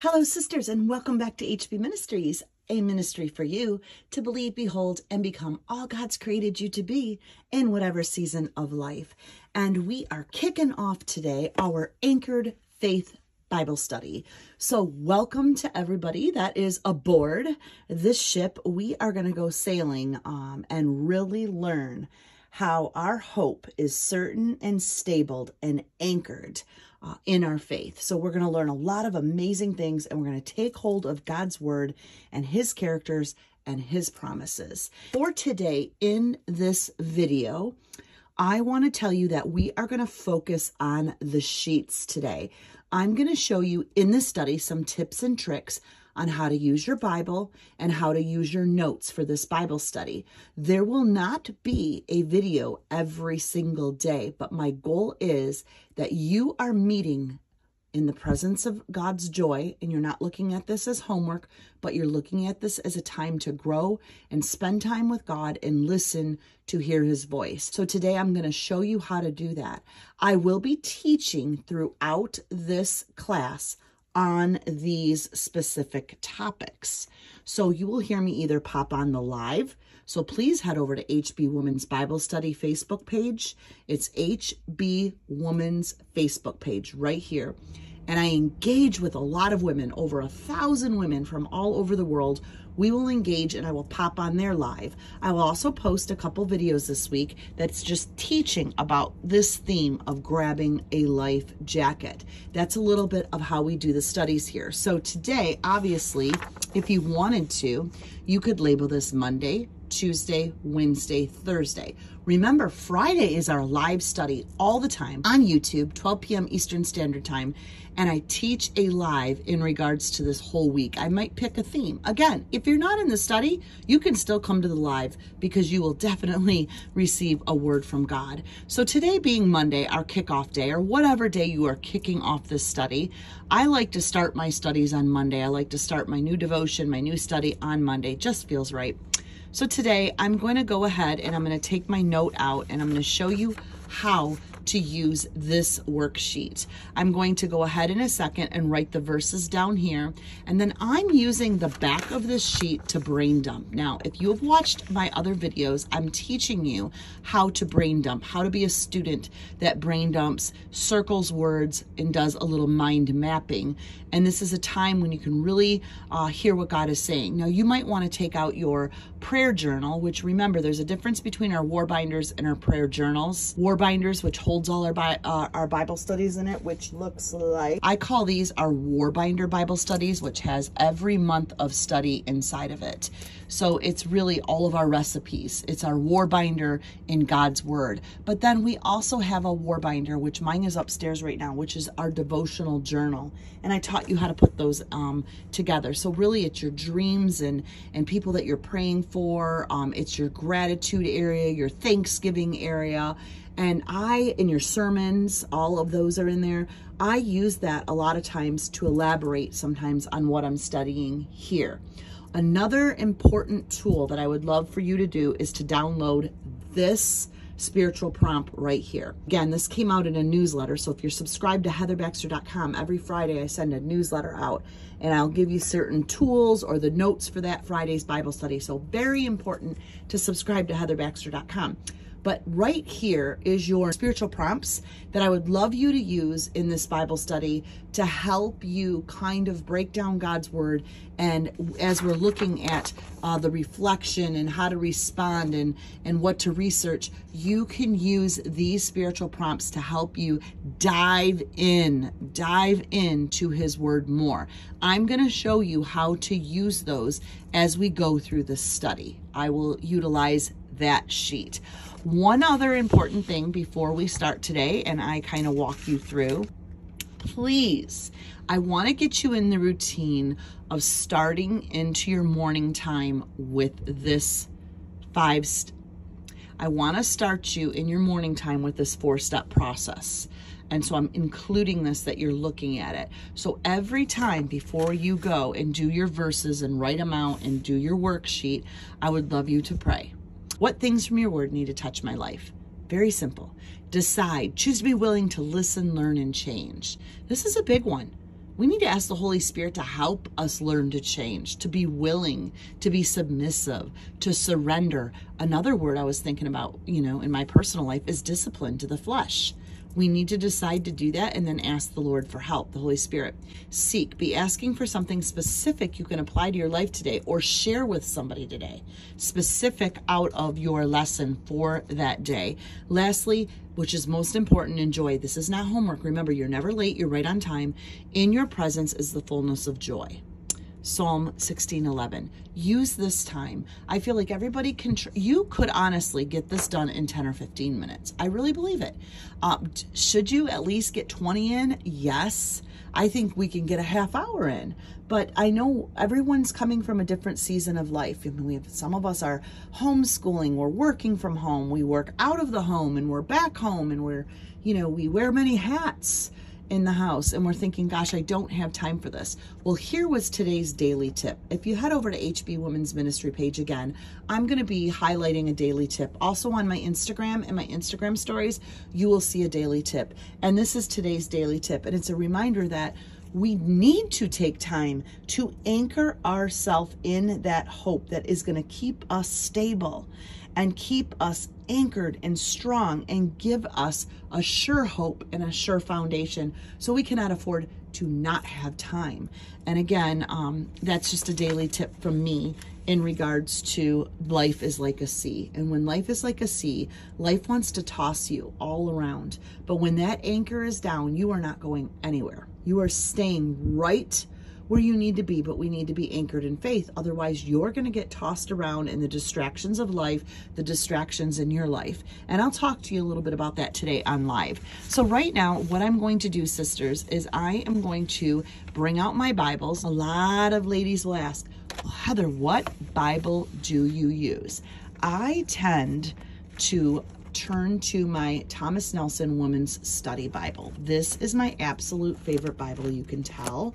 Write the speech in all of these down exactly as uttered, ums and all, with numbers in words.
Hello, sisters, and welcome back to H B Ministries, a ministry for you to believe, behold, and become all God's created you to be in whatever season of life. And we are kicking off today our Anchored Faith Bible Study. So welcome to everybody that is aboard this ship. We are going to go sailing um, and really learn how our hope is certain and stabled and anchored Uh, in our faith. So we're going to learn a lot of amazing things, and we're going to take hold of God's word and his characters and his promises. For today in this video, I want to tell you that we are going to focus on the sheets today. I'm going to show you in this study some tips and tricks on how to use your Bible and how to use your notes for this Bible study. There will not be a video every single day, but my goal is that you are meeting in the presence of God's joy, and you're not looking at this as homework, but you're looking at this as a time to grow and spend time with God and listen to hear his voice. So today I'm going to show you how to do that. I will be teaching throughout this class on these specific topics. So you will hear me either pop on the live. So please head over to H B Women's Bible Study Facebook page. It's H B Women's Facebook page right here. And I engage with a lot of women, over a thousand women from all over the world. We will engage, and I will pop on there live. I will also post a couple videos this week that's just teaching about this theme of grabbing a life jacket. That's a little bit of how we do the studies here. So today, obviously, if you wanted to, you could label this Monday, Tuesday, Wednesday, Thursday. Remember, Friday is our live study all the time on YouTube, twelve p m Eastern Standard Time, and I teach a live in regards to this whole week. I might pick a theme. Again, if you're not in the study, you can still come to the live because you will definitely receive a word from God. So today being Monday, our kickoff day, or whatever day you are kicking off this study, I like to start my studies on Monday. I like to start my new devotion, my new study on Monday. Just feels right. So today I'm going to go ahead and I'm going to take my note out, and I'm going to show you how to use this worksheet. I'm going to go ahead in a second and write the verses down here, and then I'm using the back of this sheet to brain dump. Now, if you have watched my other videos, I'm teaching you how to brain dump, how to be a student that brain dumps, circles words, and does a little mind mapping. And this is a time when you can really uh, hear what God is saying. Now, you might want to take out your prayer journal, which, remember, there's a difference between our war binders and our prayer journals. War binders, which hold all our, Bi uh, our Bible studies in it, which looks like, I call these our Warbinder Bible Studies, which has every month of study inside of it. So it's really all of our recipes. It's our Warbinder in God's Word. But then we also have a Warbinder, which mine is upstairs right now, which is our devotional journal. And I taught you how to put those um, together. So really it's your dreams and, and people that you're praying for. Um, it's your gratitude area, your Thanksgiving area. And I, in your sermons, all of those are in there. I use that a lot of times to elaborate sometimes on what I'm studying here. Another important tool that I would love for you to do is to download this spiritual prompt right here. Again, this came out in a newsletter. So if you're subscribed to Heather Baxter dot com, every Friday I send a newsletter out, and I'll give you certain tools or the notes for that Friday's Bible study. So very important to subscribe to Heather Baxter dot com. But right here is your spiritual prompts that I would love you to use in this Bible study to help you kind of break down God's word. And as we're looking at uh, the reflection and how to respond and, and what to research, you can use these spiritual prompts to help you dive in, dive into his word more. I'm going to show you how to use those as we go through this study. I will utilize that sheet. One other important thing before we start today, and I kind of walk you through, please, I want to get you in the routine of starting into your morning time with this five step. I want to start you in your morning time with this four step process. And so I'm including this that you're looking at it. So every time before you go and do your verses and write them out and do your worksheet, I would love you to pray. What things from your word need to touch my life? Very simple. Decide. Choose to be willing to listen, learn, and change. This is a big one. We need to ask the Holy Spirit to help us learn to change, to be willing, to be submissive, to surrender. Another word I was thinking about, you know, in my personal life is discipline to the flesh. We need to decide to do that and then ask the Lord for help, the Holy Spirit. Seek, be asking for something specific you can apply to your life today or share with somebody today. Specific out of your lesson for that day. Lastly, which is most important, enjoy. This is not homework. Remember, you're never late. You're right on time. In your presence is the fullness of joy. Psalm sixteen eleven. Use this time. I feel like everybody can, tr you could honestly get this done in ten or fifteen minutes. I really believe it. Uh, should you at least get twenty in? Yes. I think we can get a half hour in, but I know everyone's coming from a different season of life. I mean, we have, some of us are homeschooling, we're working from home, we work out of the home and we're back home and we're, you know, we wear many hats in the house and we're thinking, gosh, I don't have time for this. Well, here was today's daily tip. If you head over to H B Women's Ministry page again, I'm going to be highlighting a daily tip. Also on my Instagram and my Instagram stories, you will see a daily tip. And this is today's daily tip. And it's a reminder that we need to take time to anchor ourselves in that hope that is going to keep us stable and keep us anchored and strong and give us a sure hope and a sure foundation, so we cannot afford to not have time. And again, um, that's just a daily tip from me in regards to life is like a sea. And when life is like a sea, life wants to toss you all around. But when that anchor is down, you are not going anywhere. You are staying right where you need to be, but we need to be anchored in faith. Otherwise, you're going to get tossed around in the distractions of life, the distractions in your life. And I'll talk to you a little bit about that today on live. So right now, what I'm going to do, sisters, is I am going to bring out my Bibles. A lot of ladies will ask, well, Heather, what Bible do you use? I tend to turn to my Thomas Nelson Woman's Study Bible. This is my absolute favorite Bible, you can tell.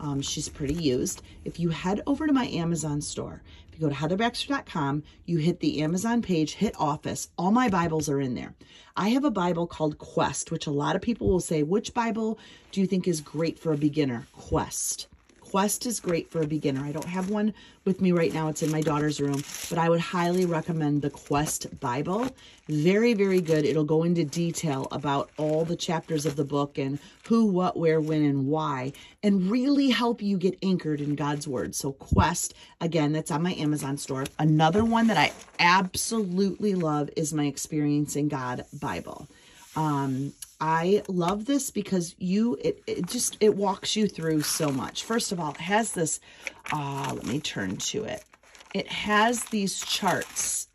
Um, she's pretty used. If you head over to my Amazon store, if you go to Heather Baxter dot com, you hit the Amazon page, hit office, all my Bibles are in there. I have a Bible called Quest, which a lot of people will say, which Bible do you think is great for a beginner? Quest. Quest is great for a beginner. I don't have one with me right now. It's in my daughter's room, but I would highly recommend the Quest Bible. Very, very good. It'll go into detail about all the chapters of the book and who, what, where, when, and why, and really help you get anchored in God's word. So Quest, again, that's on my Amazon store. Another one that I absolutely love is my Experiencing God Bible. Um, I love this because you, it, it just, it walks you through so much. First of all, it has this, uh, let me turn to it. It has these charts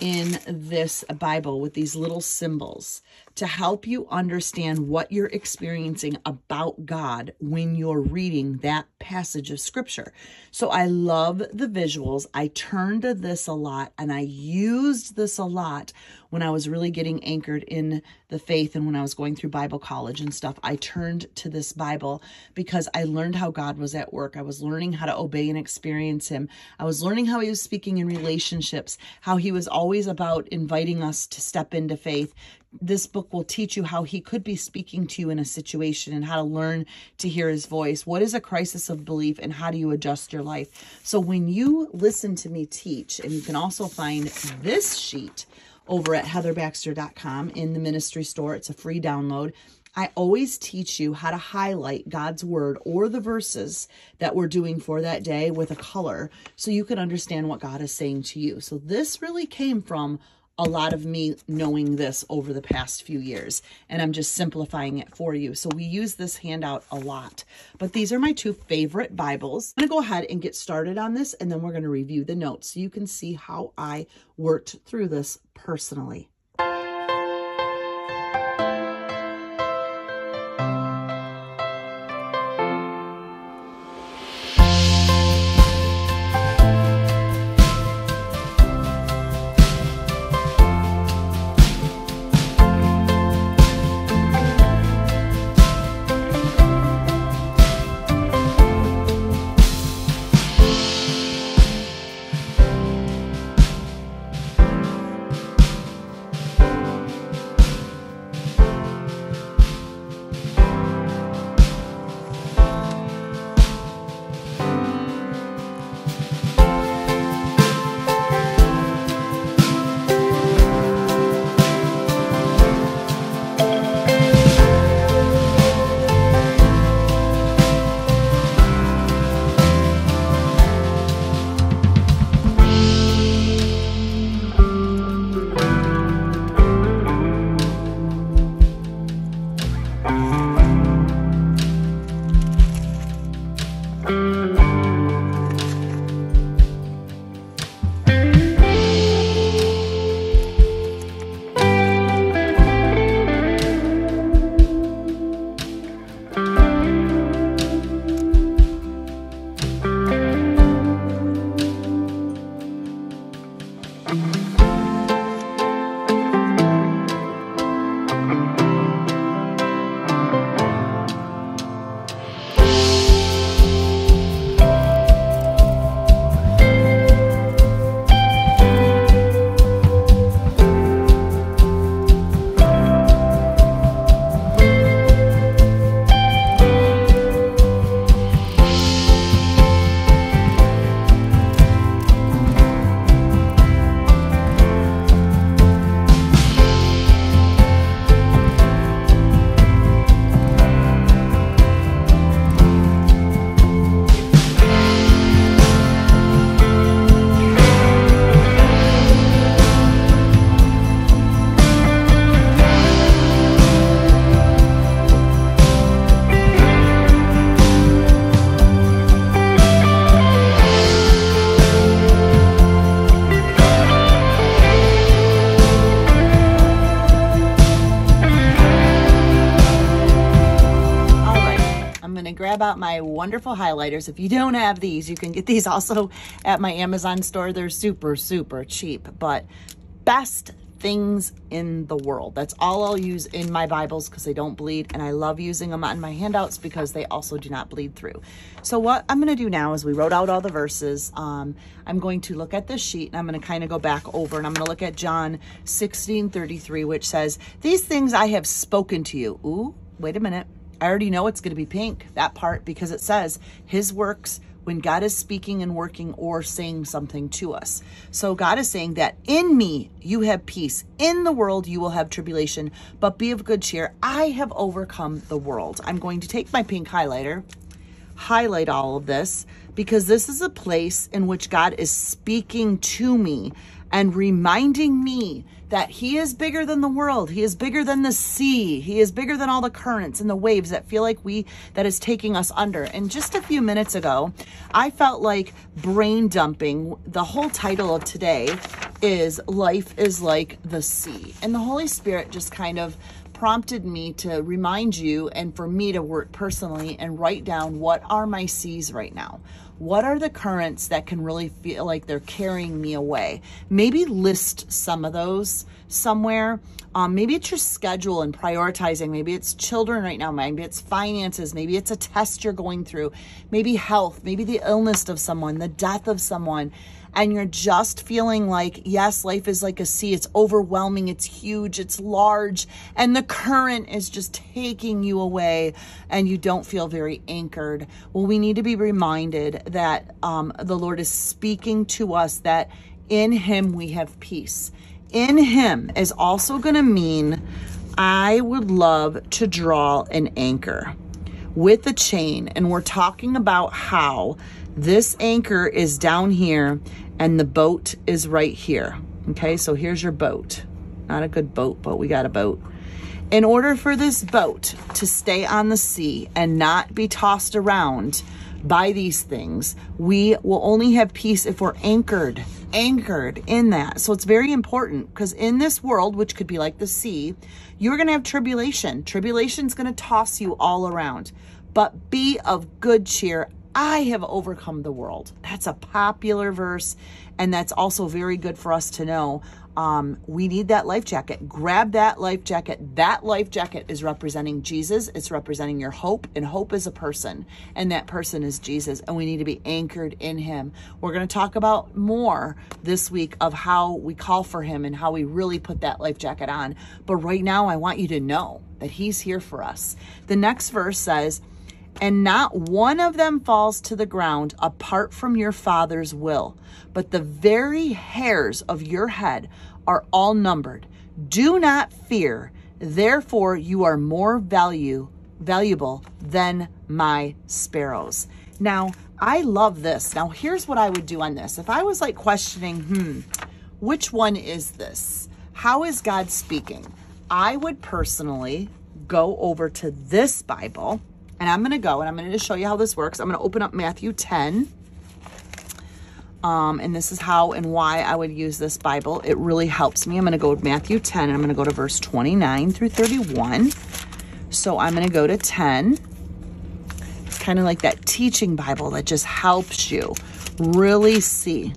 in this Bible with these little symbols to help you understand what you're experiencing about God when you're reading that passage of scripture. So I love the visuals. I turned to this a lot and I used this a lot when I was really getting anchored in the faith and when I was going through Bible college and stuff. I turned to this Bible because I learned how God was at work. I was learning how to obey and experience him. I was learning how he was speaking in relationships, how he was always about inviting us to step into faith. This book will teach you how he could be speaking to you in a situation and how to learn to hear his voice. What is a crisis of belief and how do you adjust your life? So when you listen to me teach, and you can also find this sheet over at Heather Baxter dot com in the ministry store, it's a free download. I always teach you how to highlight God's word or the verses that we're doing for that day with a color so you can understand what God is saying to you. So this really came from a lot of me knowing this over the past few years, and I'm just simplifying it for you. So we use this handout a lot, but these are my two favorite Bibles. I'm gonna go ahead and get started on this, and then we're gonna review the notes so you can see how I worked through this personally. Grab out my wonderful highlighters. If you don't have these, you can get these also at my Amazon store. They're super, super cheap, but best things in the world. That's all I'll use in my Bibles because they don't bleed, and I love using them on my handouts because they also do not bleed through. So what I'm going to do now is we wrote out all the verses. Um, I'm going to look at this sheet, and I'm going to kind of go back over, and I'm going to look at John sixteen thirty-three, which says, "These things I have spoken to you." Ooh, wait a minute. I already know it's going to be pink, that part, because it says his works when God is speaking and working or saying something to us. So God is saying that in me, you have peace. In the world, you will have tribulation, but be of good cheer. I have overcome the world. I'm going to take my pink highlighter, highlight all of this, because this is a place in which God is speaking to me and reminding me that he is bigger than the world. He is bigger than the sea. He is bigger than all the currents and the waves that feel like we, that is taking us under. And just a few minutes ago, I felt like brain dumping. The whole title of today is Life is Like the Sea. And the Holy Spirit just kind of prompted me to remind you and for me to work personally and write down, what are my seas right now? What are the currents that can really feel like they're carrying me away? Maybe list some of those somewhere. Um, maybe it's your schedule and prioritizing. Maybe it's children right now. Maybe it's finances. Maybe it's a test you're going through. Maybe health. Maybe the illness of someone, the death of someone. And you're just feeling like, yes, life is like a sea. It's overwhelming. It's huge. It's large. And the current is just taking you away and you don't feel very anchored. Well, we need to be reminded that um, the Lord is speaking to us that in him we have peace. In him is also going to mean I would love to draw an anchor with a chain. And we're talking about how this anchor is down here and the boat is right here. Okay, so here's your boat. Not a good boat, but we got a boat. In order for this boat to stay on the sea and not be tossed around by these things, we will only have peace if we're anchored, anchored in that. So it's very important because in this world, which could be like the sea, you're going to have tribulation. Tribulation's going to toss you all around, but be of good cheer. I have overcome the world. That's a popular verse. And that's also very good for us to know. Um, we need that life jacket. Grab that life jacket. That life jacket is representing Jesus. It's representing your hope, and hope is a person, and that person is Jesus. And we need to be anchored in him. We're going to talk about more this week of how we call for him and how we really put that life jacket on. But right now I want you to know that he's here for us. The next verse says, "And not one of them falls to the ground apart from your Father's will, but the very hairs of your head are all numbered. Do not fear, therefore you are more value, valuable than my sparrows." Now, I love this. Now, here's what I would do on this. If I was like questioning, hmm, which one is this? How is God speaking? I would personally go over to this Bible And I'm going to go and I'm going to show you how this works. I'm going to open up Matthew ten. Um, and this is how and why I would use this Bible. It really helps me. I'm going to go to Matthew ten, and I'm going to go to verse twenty-nine through thirty-one. So I'm going to go to ten. It's kind of like that teaching Bible that just helps you really see.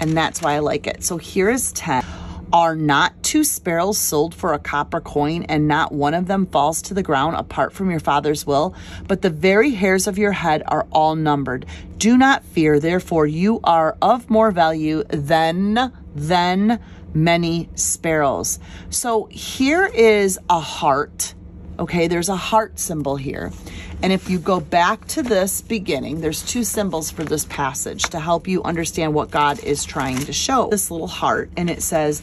And that's why I like it. So here is ten. Are not two sparrows sold for a copper coin, and not one of them falls to the ground apart from your Father's will? But the very hairs of your head are all numbered. Do not fear, therefore, you are of more value than, than many sparrows. So here is a heart. Okay, there's a heart symbol here. And if you go back to this beginning, there's two symbols for this passage to help you understand what God is trying to show. This little heart, and it says,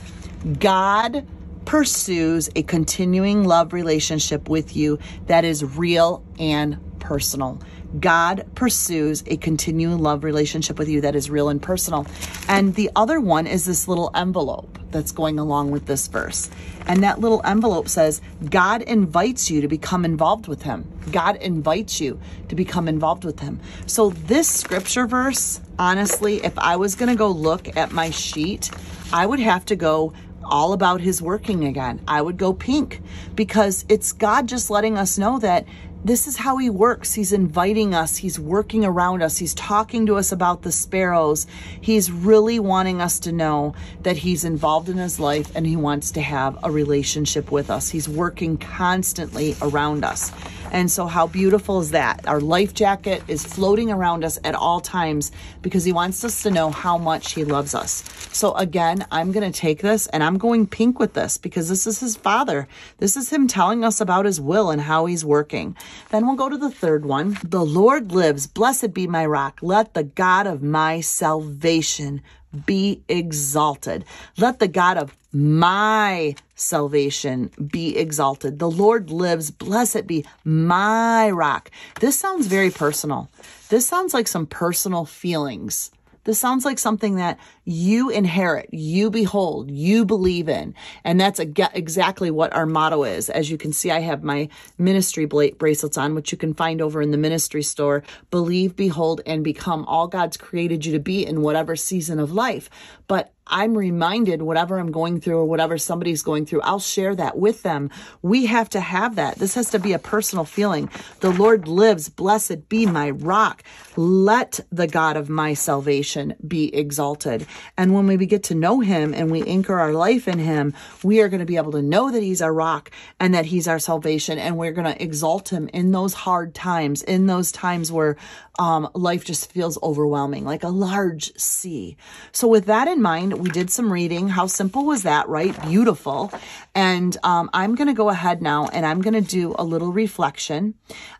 God pursues a continuing love relationship with you that is real and personal. God pursues a continuing love relationship with you that is real and personal. And the other one is this little envelope that's going along with this verse. And that little envelope says, God invites you to become involved with him. God invites you to become involved with him. So this scripture verse, honestly, if I was going to go look at my sheet, I would have to go all about his working again. I would go pink, because it's God just letting us know that this is how he works. He's inviting us. He's working around us. He's talking to us about the sparrows. He's really wanting us to know that he's involved in his life and he wants to have a relationship with us. He's working constantly around us. And so how beautiful is that? Our life jacket is floating around us at all times because he wants us to know how much he loves us. So again, I'm going to take this and I'm going pink with this, because this is his Father. This is him telling us about his will and how he's working. Then we'll go to the third one. The Lord lives, blessed be my rock. Let the God of my salvation be exalted. Let the God of my salvation be exalted. The Lord lives, blessed be my rock. This sounds very personal. This sounds like some personal feelings. This sounds like something that you inherit, you behold, you believe in. And that's a, exactly what our motto is. As you can see, I have my ministry bracelets on, which you can find over in the ministry store. Believe, behold, and become all God's created you to be in whatever season of life. But I'm reminded, whatever I'm going through or whatever somebody's going through, I'll share that with them. We have to have that. This has to be a personal feeling. The Lord lives, blessed be my rock. Let the God of my salvation be exalted. And when we get to know him and we anchor our life in him, we are going to be able to know that he's our rock and that he's our salvation. And we're going to exalt him in those hard times, in those times where um, life just feels overwhelming, like a large sea. So with that in mind, we did some reading. How simple was that, right? Beautiful. And um, I'm going to go ahead now and I'm going to do a little reflection.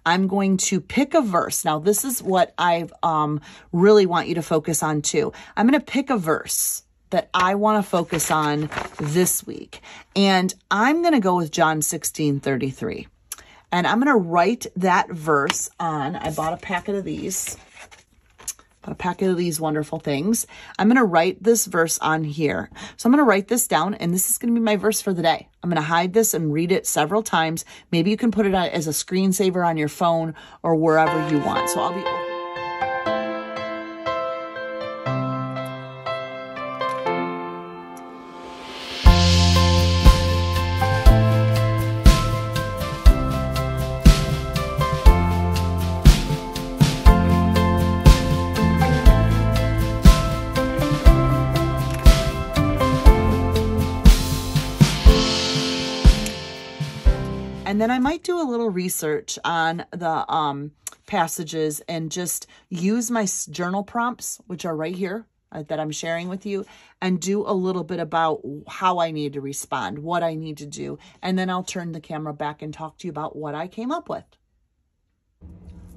I'm going to pick a verse. Now, this is what I um, really want you to focus on too. I'm going to pick a verse that I want to focus on this week. And I'm going to go with John sixteen thirty-three. And I'm going to write that verse on. I bought a packet of these. a packet of these wonderful things. I'm going to write this verse on here. So I'm going to write this down, and this is going to be my verse for the day. I'm going to hide this and read it several times. Maybe you can put it on as a screensaver on your phone or wherever you want. So I'll be... And then I might do a little research on the um, passages and just use my journal prompts, which are right here uh, that I'm sharing with you, and do a little bit about how I need to respond, what I need to do. And then I'll turn the camera back and talk to you about what I came up with.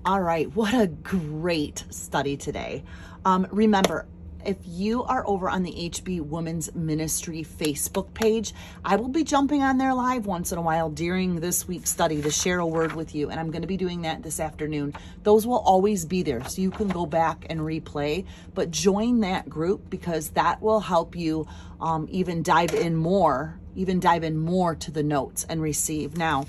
All right, what a great study today. Um, remember, if you are over on the H B Women's Ministry Facebook page, I will be jumping on there live once in a while during this week's study to share a word with you. And I'm going to be doing that this afternoon. Those will always be there, so you can go back and replay. But join that group, because that will help you um, even dive in more, even dive in more to the notes and receive. Now,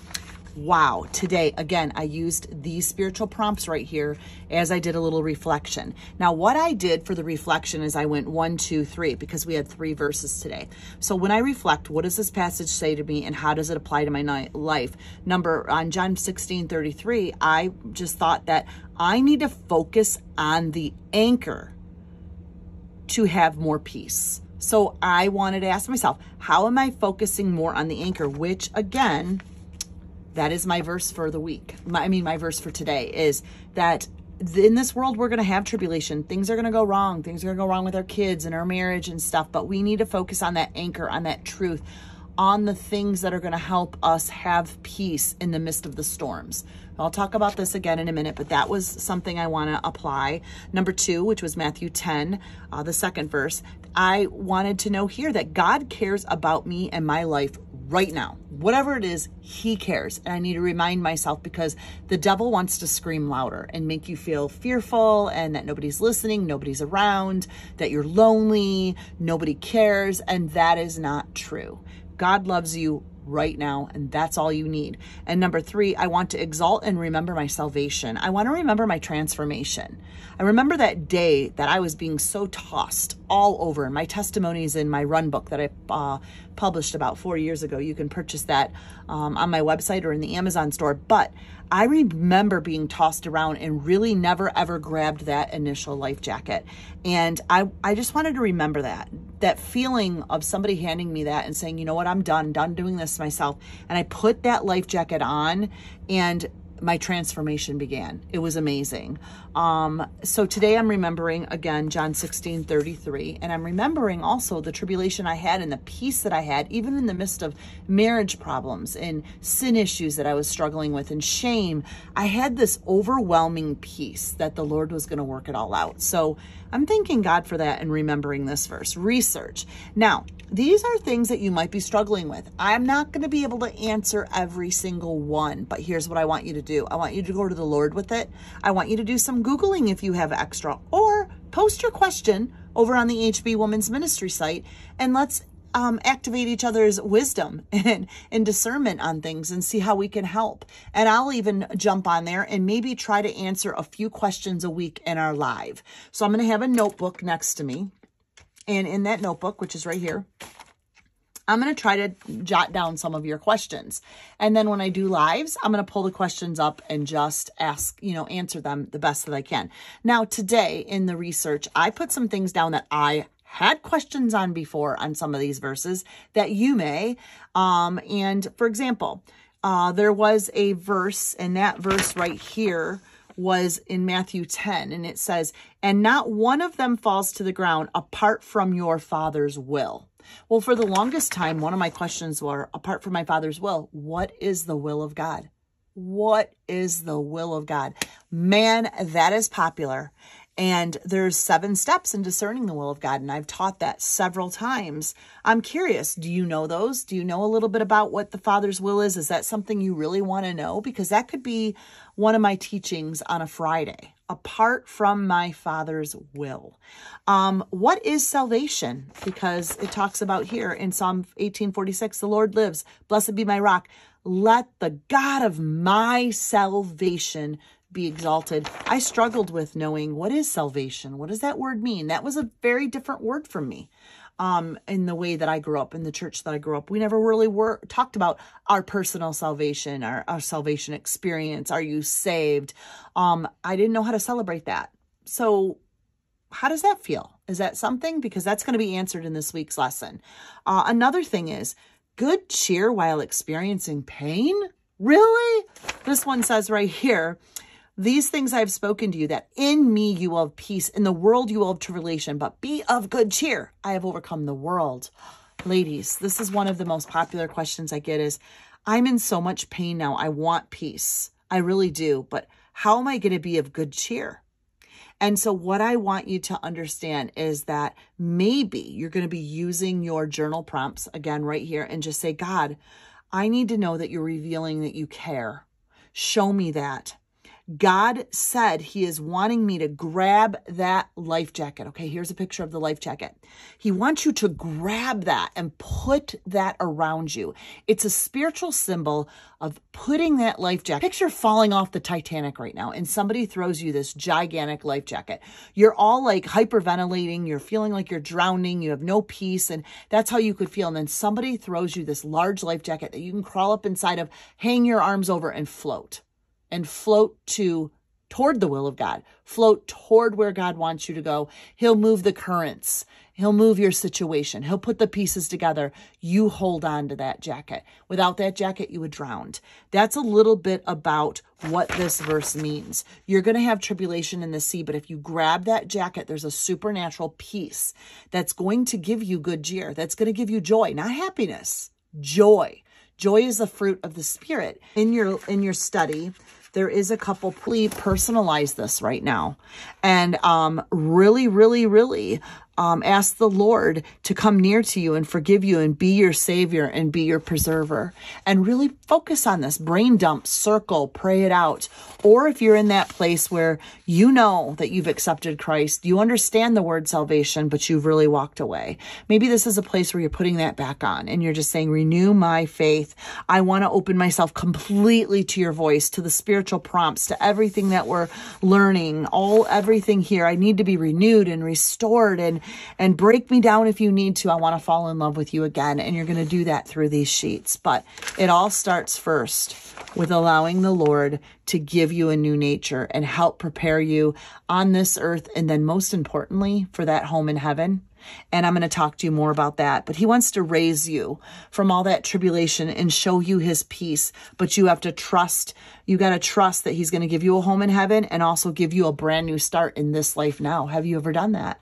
wow, today, again, I used these spiritual prompts right here as I did a little reflection. Now, what I did for the reflection is I went one, two, three, because we had three verses today. So when I reflect, what does this passage say to me and how does it apply to my life? Number on John sixteen thirty-three, I just thought that I need to focus on the anchor to have more peace. So I wanted to ask myself, how am I focusing more on the anchor? Which again, that is my verse for the week. My, I mean, my verse for today is that in this world, we're going to have tribulation. Things are going to go wrong. Things are going to go wrong with our kids and our marriage and stuff. But we need to focus on that anchor, on that truth, on the things that are going to help us have peace in the midst of the storms. I'll talk about this again in a minute, but that was something I want to apply. Number two, which was Matthew ten, uh, the second verse, I wanted to know here that God cares about me and my life right now. Whatever it is, he cares. And I need to remind myself because the devil wants to scream louder and make you feel fearful and that nobody's listening, nobody's around, that you're lonely, nobody cares. And that is not true. God loves you right now, and that's all you need. And number three, I want to exalt and remember my salvation. I want to remember my transformation. I remember that day that I was being so tossed all over, and my testimony is in my run book that I uh, published about four years ago. You can purchase that um, on my website or in the Amazon store. But I remember being tossed around and really never ever grabbed that initial life jacket. And I, I just wanted to remember that, that feeling of somebody handing me that and saying, you know what, I'm done, done doing this myself. And I put that life jacket on and my transformation began. It was amazing. Um, so today I'm remembering again, John sixteen thirty-three, and I'm remembering also the tribulation I had and the peace that I had, even in the midst of marriage problems and sin issues that I was struggling with and shame. I had this overwhelming peace that the Lord was going to work it all out. So I'm thanking God for that and remembering this verse. Research. Now, these are things that you might be struggling with. I'm not going to be able to answer every single one, but here's what I want you to do. I want you to go to the Lord with it. I want you to do some Googling if you have extra, or post your question over on the H B Women's Ministry site, and let's um, activate each other's wisdom and, and discernment on things and see how we can help. And I'll even jump on there and maybe try to answer a few questions a week in our live. So I'm going to have a notebook next to me. And in that notebook, which is right here, I'm going to try to jot down some of your questions. And then when I do lives, I'm going to pull the questions up and just ask, you know, answer them the best that I can. Now, today in the research, I put some things down that I had questions on before on some of these verses that you may. Um, and for example, uh, there was a verse, and that verse right here was in Matthew ten, and it says, and not one of them falls to the ground apart from your Father's will. Well, for the longest time, one of my questions were, apart from my Father's will, what is the will of God? What is the will of God? Man, that is popular. And there's seven steps in discerning the will of God. And I've taught that several times. I'm curious, do you know those? Do you know a little bit about what the Father's will is? Is that something you really want to know? Because that could be one of my teachings on a Friday. Apart from my Father's will. Um, what is salvation? Because it talks about here in Psalm eighteen forty-six, the Lord lives, blessed be my rock. Let the God of my salvation be exalted. I struggled with knowing what is salvation? What does that word mean? That was a very different word for me. Um, in the way that I grew up, in the church that I grew up, we never really were talked about our personal salvation, our, our salvation experience. Are you saved? Um, I didn't know how to celebrate that. So how does that feel? Is that something? Because that's going to be answered in this week's lesson. Uh, another thing is good cheer while experiencing pain. Really? This one says right here, these things I've spoken to you, that in me you will have peace, in the world you will have tribulation, but be of good cheer. I have overcome the world. Ladies, this is one of the most popular questions I get is, I'm in so much pain now. I want peace. I really do. But how am I going to be of good cheer? And so what I want you to understand is that maybe you're going to be using your journal prompts again right here and just say, God, I need to know that you're revealing that you care. Show me that. God said he is wanting me to grab that life jacket. Okay, here's a picture of the life jacket. He wants you to grab that and put that around you. It's a spiritual symbol of putting that life jacket. Picture falling off the Titanic right now and somebody throws you this gigantic life jacket. You're all like hyperventilating. You're feeling like you're drowning. You have no peace. And that's how you could feel. And then somebody throws you this large life jacket that you can crawl up inside of, hang your arms over and float. And float to toward the will of God. Float toward where God wants you to go. He'll move the currents. He'll move your situation. He'll put the pieces together. You hold on to that jacket. Without that jacket, you would drown. That's a little bit about what this verse means. You're going to have tribulation in the sea, but if you grab that jacket, there's a supernatural peace that's going to give you good cheer. That's going to give you joy, not happiness, joy. Joy is the fruit of the Spirit. In your, in your study, there is a couple, please personalize this right now. And um, really, really, really um, ask the Lord to come near to you and forgive you and be your Savior and be your preserver. And really focus on this. Brain dump, circle, pray it out. Or if you're in that place where you know that you've accepted Christ, you understand the word salvation, but you've really walked away. Maybe this is a place where you're putting that back on and you're just saying, renew my faith. I want to open myself completely to your voice, to the Spirit. Spiritual prompts, to everything that we're learning, all everything here. I need to be renewed and restored, and and break me down if you need to. I want to fall in love with you again, and you're going to do that through these sheets. But it all starts first with allowing the Lord to give you a new nature and help prepare you on this earth, and then most importantly for that home in heaven. And I'm going to talk to you more about that. But he wants to raise you from all that tribulation and show you his peace. But you have to trust. You got to trust that he's going to give you a home in heaven and also give you a brand new start in this life now. Have you ever done that?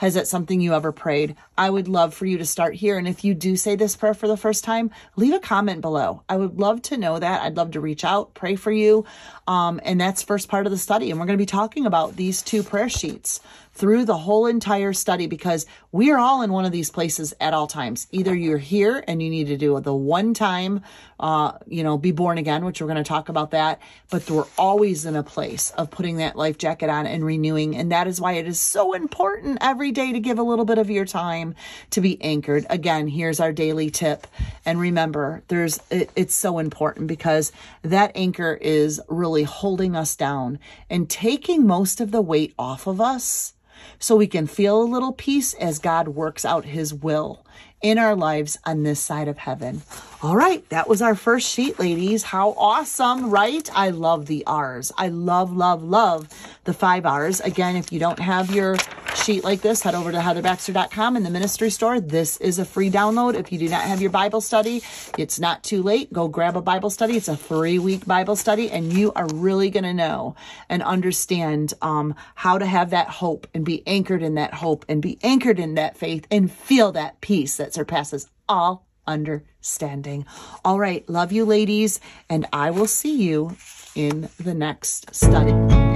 Is that something you ever prayed? I would love for you to start here. And if you do say this prayer for the first time, leave a comment below. I would love to know that. I'd love to reach out, pray for you. Um, and that's first part of the study. And we're going to be talking about these two prayer sheets through the whole entire study, because we are all in one of these places at all times. Either you're here and you need to do the one time, uh, you know, be born again, which we're going to talk about that. But we're always in a place of putting that life jacket on and renewing. And that is why it is so important every day to give a little bit of your time to be anchored. Again, here's our daily tip. And remember, there's it, it's so important, because that anchor is really holding us down and taking most of the weight off of us, so we can feel a little peace as God works out his will in our lives on this side of heaven. All right, that was our first sheet, ladies. How awesome, right? I love the R's. I love, love, love the five R's. Again, if you don't have your sheet like this, head over to Heather Baxter dot com in the ministry store. This is a free download. If you do not have your Bible study, it's not too late. Go grab a Bible study. It's a three-week Bible study, and you are really going to know and understand um, how to have that hope and be anchored in that hope and be anchored in that faith and feel that peace that surpasses all understanding. All right. Love you, ladies. And I will see you in the next study.